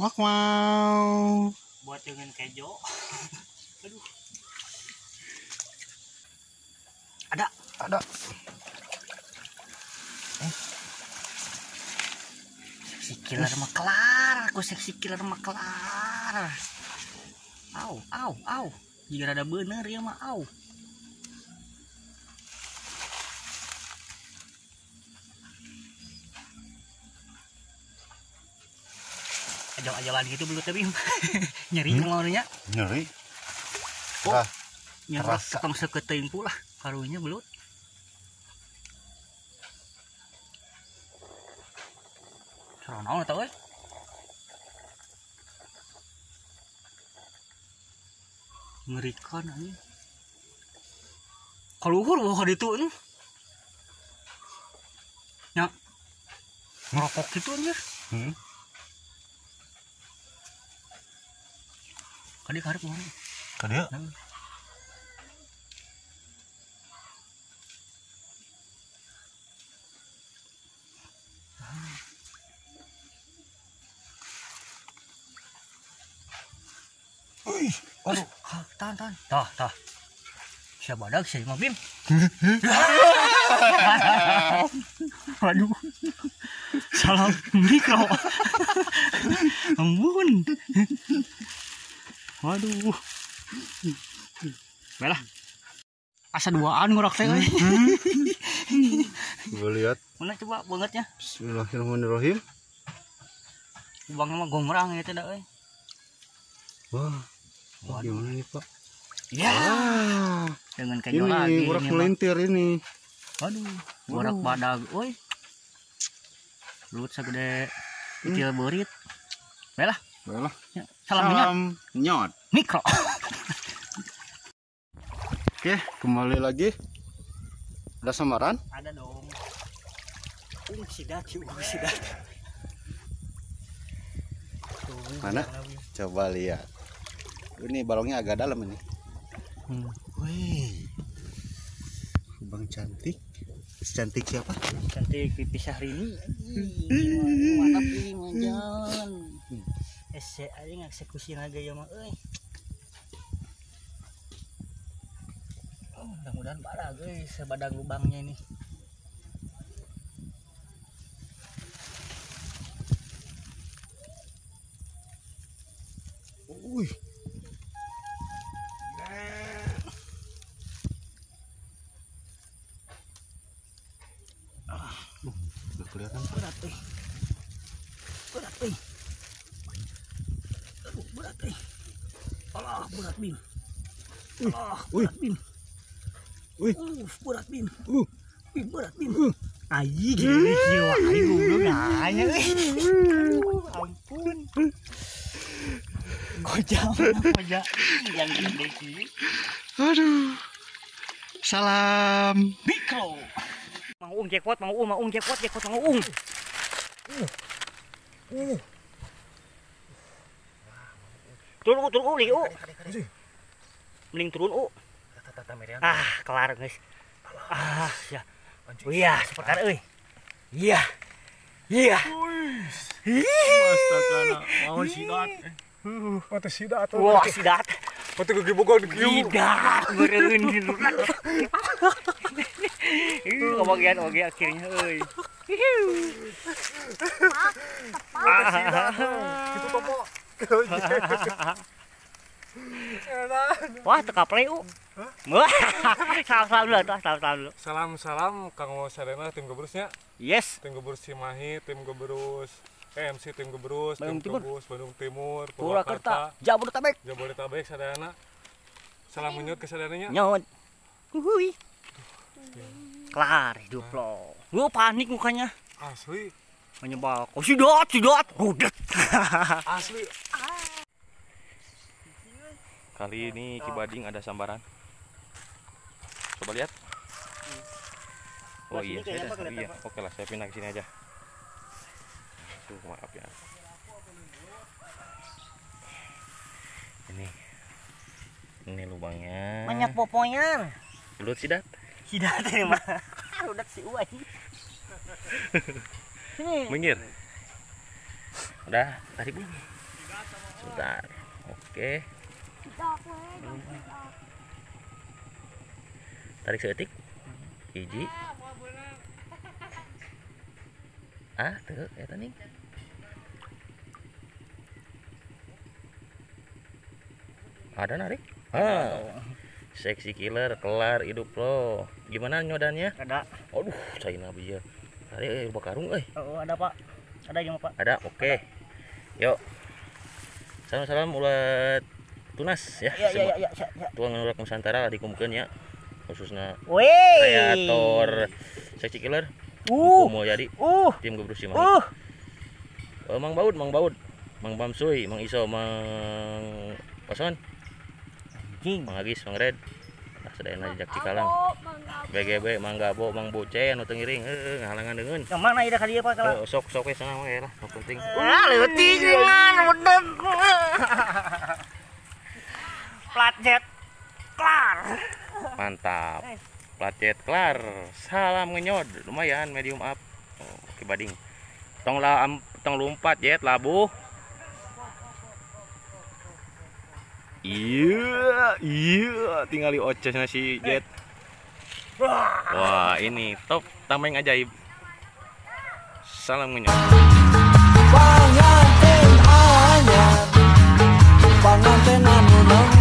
Wak wow. Buat dengan kejo. Aduh. Ada. Sexykiller mah kelar, aku Sexykiller mah kelar. Au. Jika ada bener ya mah au. Jalan gitu belut tapi nyeri ngelornya nyeri. Oh, nyerak ketong seketein pula karunya belut. Seronok tau euy. Ngerikan anjing. Kaluhur wah ditu nih. Nya. Ngerokok gitu anjir. Kade karep mana? Kade. Oi, aduh, tahan. Tah. Siapa badak sih, Mabim? Waduh. Salah mikro. Ampun. Waduh. Baiklah. Asa duaan ngurak teh. Gua lihat. Mana coba bangetnya? Bismillahirrahmanirrahim. Bang mah gomrang ya teh da euy. Wah. Gimana nih, Pak? Ya. Dengan kenyal lagi. Ini ngurak melintir ini. Waduh. Ngurak badag euy. Lut segede kecil berit. Baiklah. Baiklah. Salam nyot mikro. Oke, kembali lagi. Ada samaran? Ada dong. Sidat. Mana? Coba lihat. Ini balongnya agak dalam ini. Wih. Bang cantik. Cantik siapa? Cantik pipis Syahrini. Mantap nih, manjan. Aing eksekusi naga ya mah euy. Mudah-mudahan parah euy sebadan lubangnya ini. Uih. Udah kelihatan berat euy. Berat, Bim. Berat, Bim. Berat, Bim. Aji, gini jiwa. Ayo, nanya. Ampun. Kojam. Yang gede sih. Aduh. Salam. Mikro. Mang Ung jackpot. Turun lagi, mending turun, kelar, guys. Ya. Iya, seperti euy. Iya. Wah, sidat. Foto gigi bogoh dikieu. Sidat, beureun di luar. Oge akhirnya euy. Kita topo. Wah, teka play u. Salam dulu. Salam Kang Sarena TEAMGEBRUSnya. Yes. TEAMGEBRUSCIMAHI, TEAMGEBRUS, MC TEAMGEBRUS, TEAMGEBRUS Bandungtimur, Purwakarta, Jabodetabek sadayana. Salam nyut ke sadananya. Nyut. Uhuy. Kelar hidup lo. Lu panik mukanya. Asli. Menyebal. Oh, sidat. Rudet. Asli. Kali ini Kibading ada sambaran. Coba lihat. Oh iya, saya. Oke lah, saya pindah ke sini aja. Tuh, maaf ya. Ini lubangnya. Banyak poponya. Belut sidat. Sidat ini mah. Rudet si uai. Minggir. Udah, tarik lagi. sebentar. Oke, tarik seetik, hiji, ah tuh eta nih. Ada narik. Ah, seksi killer kelar hidup lo. Gimana nyodannya? Ada. Aduh, saya nabi ya. Tarik rubah karung euy. Oh, ada Pak. Ada gimana Pak? Ada. Oke. Okay. Yuk. Salam-salam ulat tunas ya. Iya. Tuang urat Nusantara lah dikumpulkan ya. Khususnya kreator seksi killer. Mau jadi tim Gebruscimahi. Mang Baud, Mang Baud. Mang Bamsui, Mang Iso, Mang Pason. Mang Agis, Mang Red. Nah, sedayan aja jak Cikalang. BGB, Mang Gabo, Mang Boce anu teu ngiring, heuh ngahalangan deungeun. Ka mana ieu kadieu Pak kalau? Sok-sok we cenah mah lah, sok penting. Wah, leuwih tingringan wedeg. Platjet kelar. Mantap. Platjet kelar. Salam ngenyod, lumayan medium up. Oke bading. Tong lompat jet labuh. Iya, tinggal di ocesnya si Jet. Wah, ini top tameng ajaib. Salam ngenyok. Pengantin anu